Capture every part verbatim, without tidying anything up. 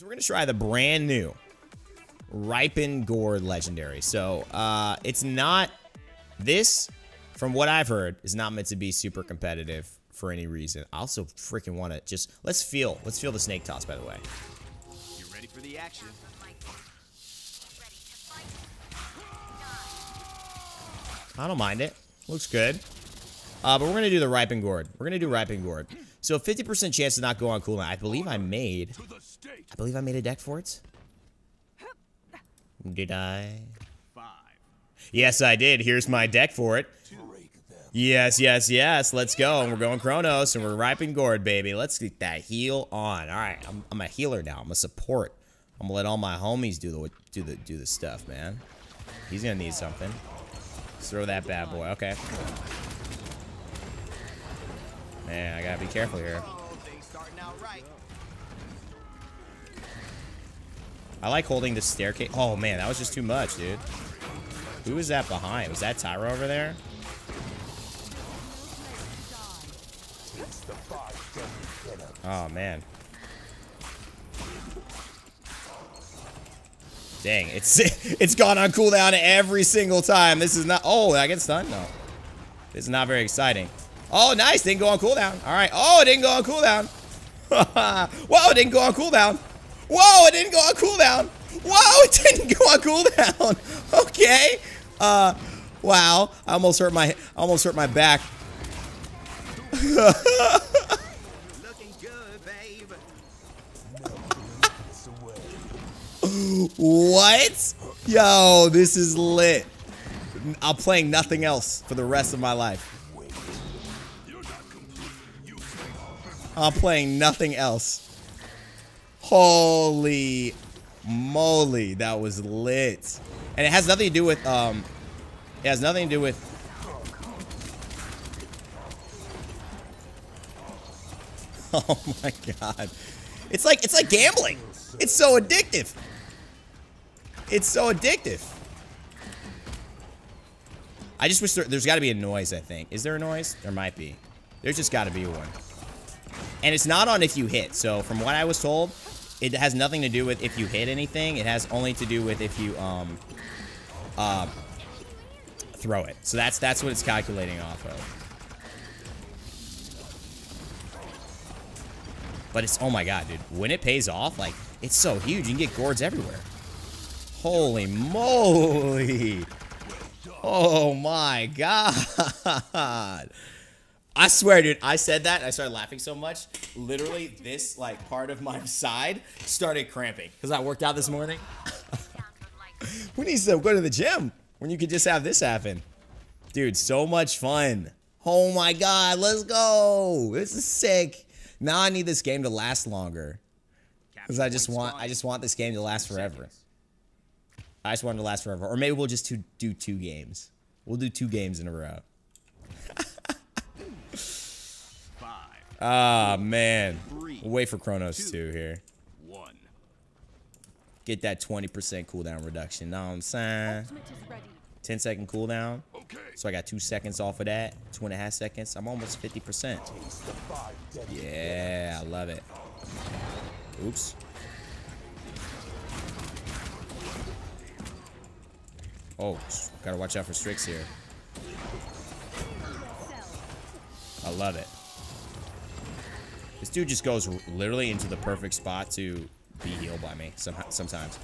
So we're gonna try the brand new Ripened Gourd Legendary. So uh, it's not, this, from what I've heard, is not meant to be super competitive for any reason. I also freaking want to just, let's feel, let's feel the snake toss, by the way. You ready for the action? I don't mind it. Looks good. Uh, but we're going to do the Ripened Gourd. We're going to do Ripened Gourd. So fifty percent chance to not go on cooldown. I believe I made... I believe I made a deck for it. Did I? Yes, I did. Here's my deck for it. Yes, yes, yes. Let's go. And we're going Kronos, and we're Ripened Gourd, baby. Let's get that heal on. All right. I'm, I'm a healer now. I'm a support. I'm going to let all my homies do the, do the, do the stuff, man. He's going to need something. Let's throw that bad boy. Okay. Man, I gotta be careful here. I like holding the staircase. Oh, man, that was just too much, dude. Who was that behind? Was that Tyra over there? Oh, man. Dang, it's it's gone on cooldown every single time. This is not... Oh, did I get stunned? No. This is not very exciting. Oh, nice. Didn't go on cooldown. All right. Oh, it didn't go on cooldown. Whoa, it didn't go on cooldown. Whoa, it didn't go on cooldown. Whoa, it didn't go on cooldown. Okay. Uh, wow. I almost hurt my, almost hurt my back. Looking good, babe. What? Yo, this is lit. I'm playing nothing else for the rest of my life. I'm playing nothing else. Holy moly, that was lit. And it has nothing to do with, um, it has nothing to do with. Oh my God. It's like, it's like gambling. It's so addictive. It's so addictive. I just wish there, there's gotta be a noise, I think. Is there a noise? There might be. There's just gotta be one. And it's not on if you hit. So from what I was told, it has nothing to do with if you hit anything. It has only to do with if you um, uh, throw it. So that's that's what it's calculating off of. But it's, oh my God, dude. When it pays off, like, it's so huge. You can get gourds everywhere. Holy moly. Oh my God. I swear, dude, I said that and I started laughing so much. Literally, this, like, part of my side started cramping because I worked out this morning. Who needs to go to the gym when you could just have this happen? Dude, so much fun. Oh my God, let's go. This is sick. Now I need this game to last longer. Because I just want I just want this game to last forever. I just want it to last forever. Or maybe we'll just do two games. We'll do two games in a row. Ah, oh, man. We'll wait for Kronos two here. One. Get that twenty percent cooldown reduction. Know what I'm saying? ten second cooldown. Okay. So I got two seconds off of that. Two and a half seconds. I'm almost fifty percent. Yeah, I love it. Oops. Oh, gotta watch out for Strix here. I love it. This dude just goes literally into the perfect spot to be healed by me somehow, sometimes.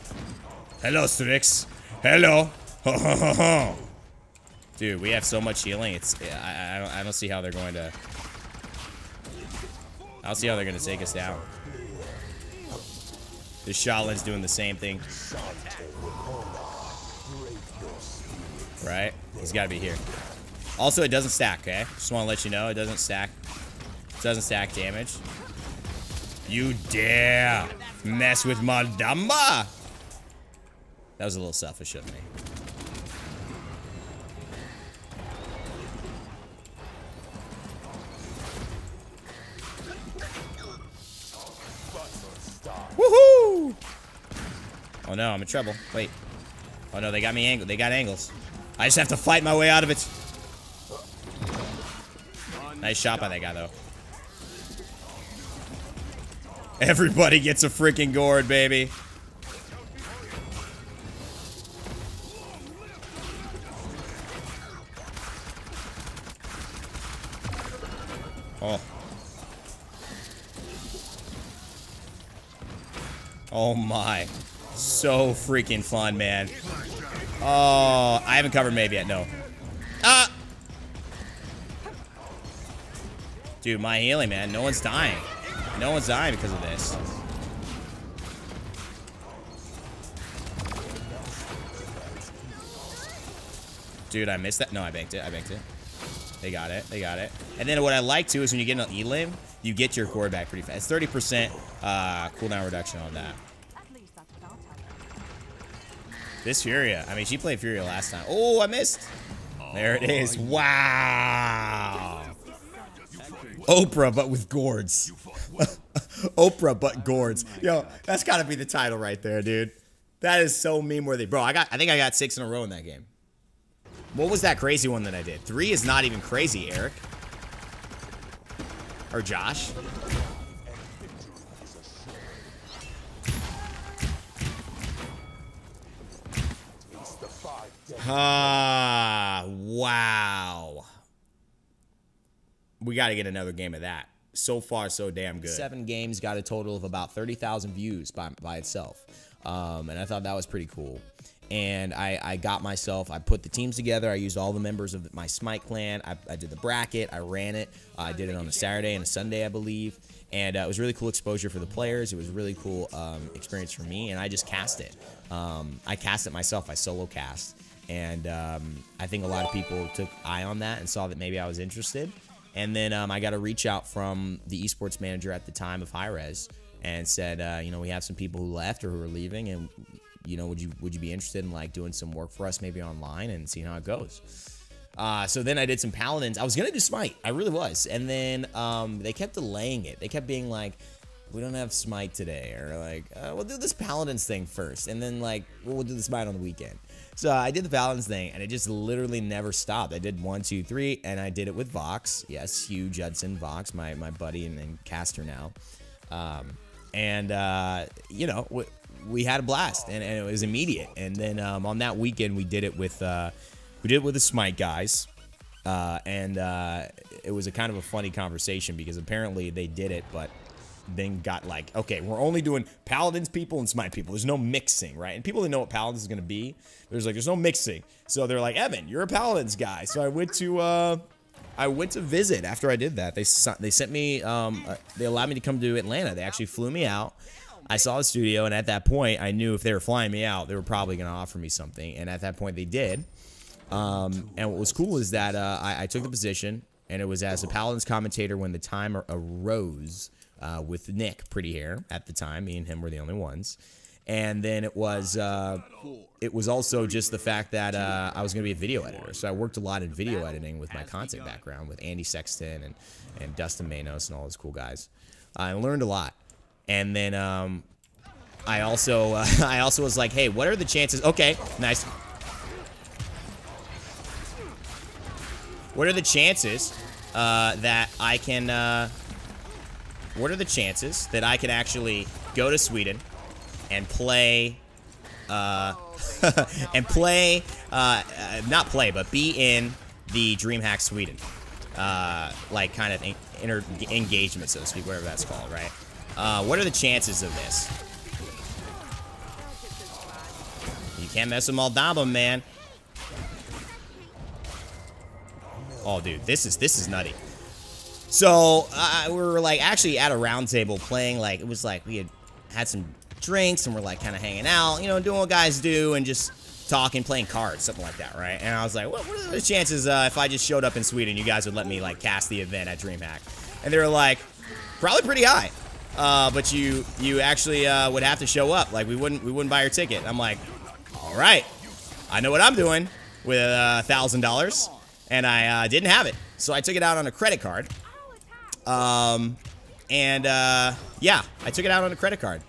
Hello, Strix. Hello. Dude, we have so much healing. It's I, I, don't, I don't see how they're going to... I don't see how they're going to take us down. This Shaolin's doing the same thing. Right? He's got to be here. Also, it doesn't stack, okay? Just want to let you know, it doesn't stack. Doesn't stack damage. You dare mess with Mal Damba? That was a little selfish of me. Woohoo! Oh no, I'm in trouble. Wait. Oh no, they got me angled. They got angles. I just have to fight my way out of it. Nice shot by that guy, though. Everybody gets a freaking gourd, baby. Oh. Oh my. So freaking fun, man. Oh, I haven't covered Mave yet, no. Ah! Dude, my healing, man. No one's dying. No one's dying because of this. Dude, I missed that. No, I banked it. I banked it. They got it. They got it. And then what I like, too, is when you get an E-limb, you get your gourd back pretty fast. It's thirty percent uh, cooldown reduction on that. This Furia. I mean, she played Furia last time. Oh, I missed. There it is. Wow. Oprah, but with gourds. Oprah, but gourds. Yo, that's got to be the title right there, dude. That is so meme-worthy. Bro, I got. I think I got six in a row in that game. What was that crazy one that I did? Three is not even crazy, Eric. Or Josh. Ah, wow. We got to get another game of that. So far, so damn good. Seven games, got a total of about thirty thousand views by, by itself. Um, and I thought that was pretty cool. And I, I got myself, I put the teams together. I used all the members of my Smite clan. I, I did the bracket. I ran it. Uh, I did it on a Saturday and a Sunday, I believe. And uh, it was really cool exposure for the players. It was a really cool um, experience for me. And I just cast it. Um, I cast it myself. I solo cast. And um, I think a lot of people took eye on that and saw that maybe I was interested. And then um, I got a reach out from the esports manager at the time of Hi-Rez and said, uh, you know, we have some people who left or who are leaving, and you know, would you would you be interested in like doing some work for us, maybe online, and seeing how it goes? Uh, so then I did some Paladins. I was gonna do Smite, I really was, and then um, they kept delaying it. They kept being like, we don't have Smite today, or like, uh, we'll do this Paladins thing first, and then like, we'll, we'll do the Smite on the weekend. So I did the Paladins thing, and it just literally never stopped. I did one, two, three, and I did it with Vox. Yes, Hugh Judson, Vox, my, my buddy and, and caster now. Um, and, uh, you know, we, we had a blast, and, and it was immediate. And then um, on that weekend, we did it with uh, we did it with the Smite guys. Uh, and uh, it was a kind of a funny conversation because apparently they did it, but then got like, okay, we're only doing Paladins people and Smite people. There's no mixing, right? And people that know what Paladins is going to be, there's like, there's no mixing. So they're like, Evan, you're a Paladins guy. So I went to, uh, I went to visit after I did that. They they sent me, um, uh, they allowed me to come to Atlanta. They actually flew me out. I saw the studio, and at that point, I knew if they were flying me out, they were probably going to offer me something. And at that point, they did. Um, and what was cool is that uh, I, I took the position, and it was as a Paladins commentator when the time arose. Uh, with Nick Pretty Hair at the time, me and him were the only ones, and then it was uh, it was also just the fact that uh, I was going to be a video editor, so I worked a lot in video editing with my content background with Andy Sexton and and Dustin Manos and all those cool guys. I learned a lot, and then um, I also uh, I also was like, hey, what are the chances? Okay, nice. What are the chances uh, that I can? Uh, What are the chances that I could actually go to Sweden and play, uh, and play, uh, not play, but be in the DreamHack Sweden, uh, like kind of inter engagement, so to speak, whatever that's called, right? Uh, what are the chances of this? You can't mess with Mal Damba, man. Oh, dude, this is this is nutty. So uh, we were like actually at a round table playing, like it was like we had had some drinks and we're like kind of hanging out, you know, doing what guys do and just talking, playing cards, something like that, right? And I was like, what, what are the chances uh, if I just showed up in Sweden, you guys would let me like cast the event at DreamHack? And they were like, probably pretty high, uh, but you you actually uh, would have to show up. Like we wouldn't we wouldn't buy your ticket. And I'm like, all right, I know what I'm doing with a thousand dollars, and I uh, didn't have it, so I took it out on a credit card. Um, and, uh, yeah, I took it out on a credit card.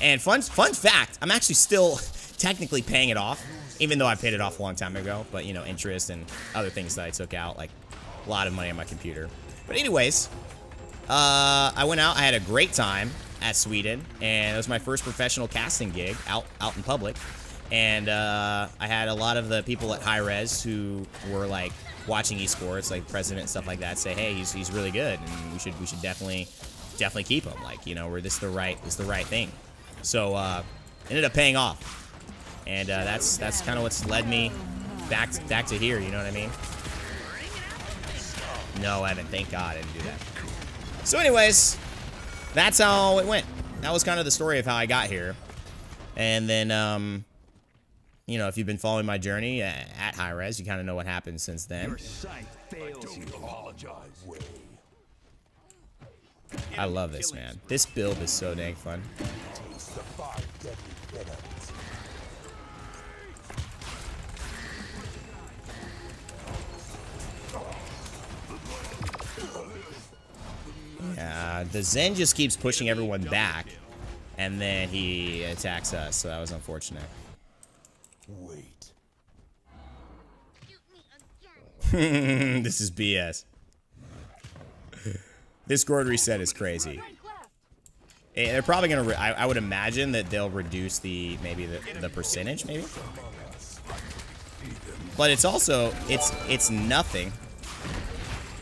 And fun, fun fact, I'm actually still technically paying it off, even though I paid it off a long time ago, but, you know, interest and other things that I took out, like a lot of money on my computer. But anyways, uh, I went out, I had a great time, at Sweden, and it was my first professional casting gig out out in public. And uh, I had a lot of the people at Hi-Rez who were like watching esports, like president and stuff like that, say, "Hey, he's he's really good, and we should we should definitely definitely keep him. Like, you know, we're this the right is the right thing." So uh, ended up paying off. And uh, that's that's kind of what's led me back to, back to here. You know what I mean? No, Evan. Thank God I didn't do that. So, anyways, that's how it went. That was kind of the story of how I got here. And then, um, you know, if you've been following my journey at, at Hi-Rez, you kind of know what happened since then. Your sight fails you. Apologize. I love this, man. This build is so dang fun. Uh, the Zen just keeps pushing everyone back, and then he attacks us, so that was unfortunate. Wait. This is B S. This gourd reset is crazy. And they're probably gonna, re I, I would imagine that they'll reduce the, maybe the, the percentage, maybe? But it's also, it's, it's nothing.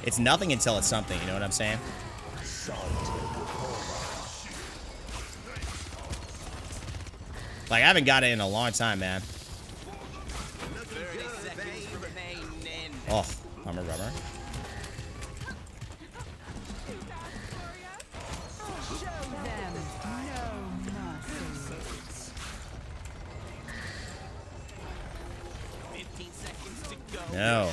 It's nothing until it's something, you know what I'm saying? Like, I haven't got it in a long time, man. Oh, bummer, bummer. No.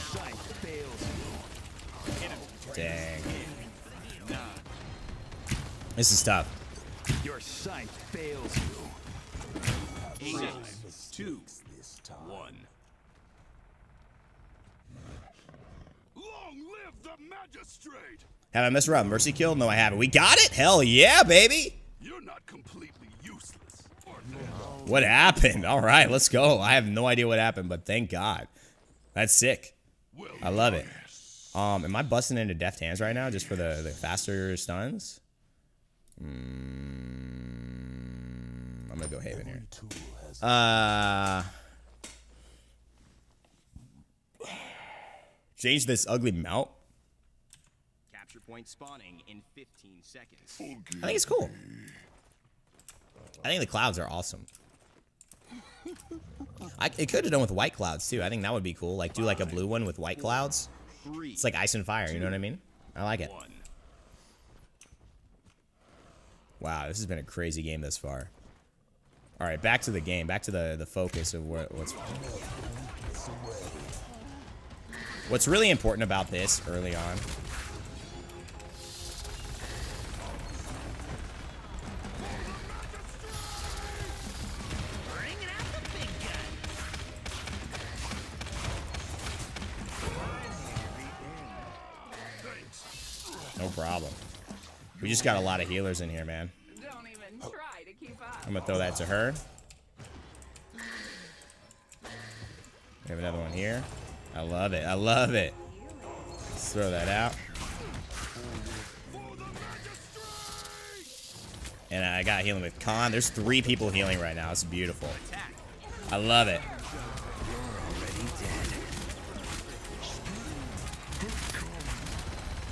Dang. This is tough. Your sight fails you. Six, two, one. Long live the magistrate. Have I messed around? Mercy kill? No, I haven't. We got it? Hell yeah, baby. You're not completely useless. No. What happened? All right, let's go. I have no idea what happened, but thank God. That's sick. Well, I love it. Um, am I busting into deft hands right now just for the, the faster stuns? Mm, I'm gonna go Haven here. Uh, change this ugly mount. Capture point spawning in fifteen seconds. I think it's cool. I think the clouds are awesome. I it could have done with white clouds too. I think that would be cool. Like do like a blue one with white clouds. It's like ice and fire. You know what I mean? I like it. Wow, this has been a crazy game thus far. All right, back to the game, back to the the focus of what, what's what's really important about this early on. No problem. We just got a lot of healers in here, man. Don't even try to keep up. I'm gonna throw that to her. We have another one here. I love it. I love it. Let's throw that out. And I got healing with Khan. There's three people healing right now. It's beautiful. I love it.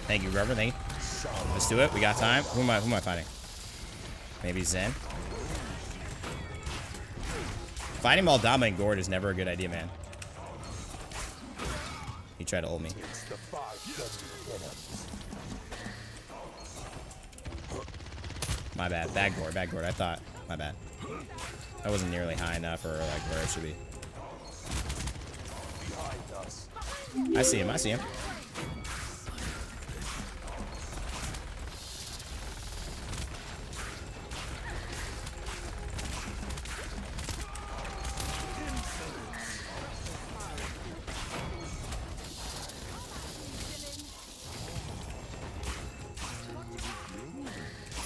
Thank you, Rubber. Thank you. Let's do it. We got time. Who am I? Who am I fighting? Maybe Zen. Fighting Mal Damba and Gourd is never a good idea, man. He tried to ult me. My bad. Bad Gourd. Bad Gourd. I thought. My bad. That wasn't nearly high enough, or like where it should be. I see him. I see him.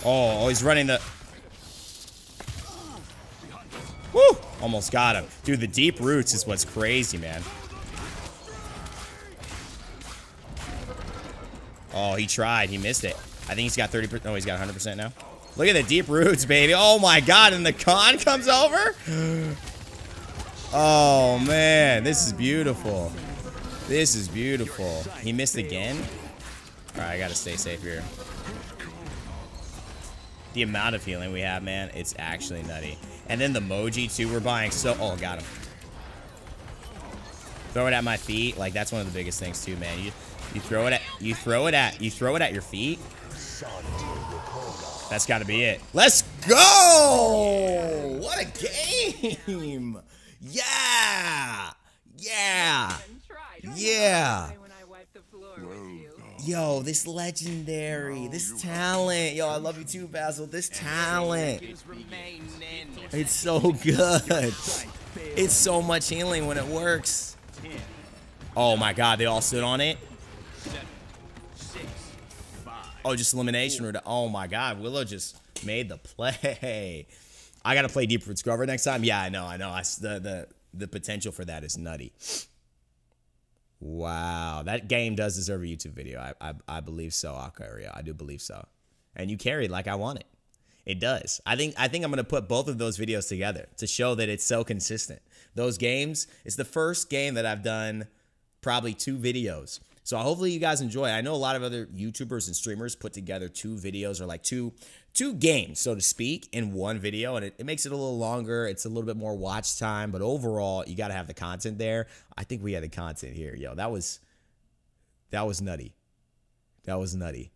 Oh, oh, he's running the... Woo! Almost got him. Dude, the deep roots is what's crazy, man. Oh, he tried. He missed it. I think he's got thirty percent. No, he's got one hundred percent now. Look at the deep roots, baby. Oh my god, and the Khan comes over? Oh man, this is beautiful. This is beautiful. He missed again? Alright, I gotta stay safe here. The amount of healing we have, man, it's actually nutty. And then the Moji, too, we're buying so... Oh, got him. Throw it at my feet. Like, that's one of the biggest things, too, man. You you throw it at... You throw it at... You throw it at your feet. That's gotta be it. Let's go! What a game! Yeah! Yeah! Yeah! Yo, this legendary, this talent. Yo, I love you too, Basil. This talent. It's so good. It's so much healing when it works. Oh my god, they all stood on it. Oh, just elimination route. Oh my god, Willow just made the play. I gotta play Deep Root Scrubber next time. Yeah, I know, I know. I, the, the, the potential for that is nutty. Wow, that game does deserve a YouTube video. I I, I believe so, Akaria. I do believe so. And you carried like I want it. It does. I think I think I'm gonna put both of those videos together to show that it's so consistent. Those games, it's the first game that I've done probably two videos. So hopefully you guys enjoy. I know a lot of other YouTubers and streamers put together two videos or like two two games, so to speak, in one video, and it, it makes it a little longer. It's a little bit more watch time, but overall, you got to have the content there. I think we had the content here. Yo, that was, that was nutty. That was nutty.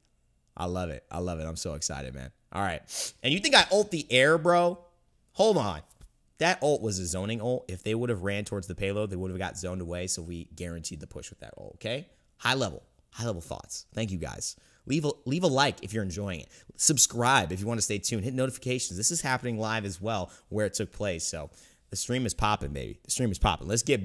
I love it. I love it. I'm so excited, man. All right. And you think I ult the air, bro? Hold on. That ult was a zoning ult. If they would have ran towards the payload, they would have got zoned away, so we guaranteed the push with that ult, okay? High level. High level thoughts. Thank you, guys. Leave a, leave a like if you're enjoying it. Subscribe if you want to stay tuned. Hit notifications. This is happening live as well where it took place. So the stream is popping, baby. The stream is popping. Let's get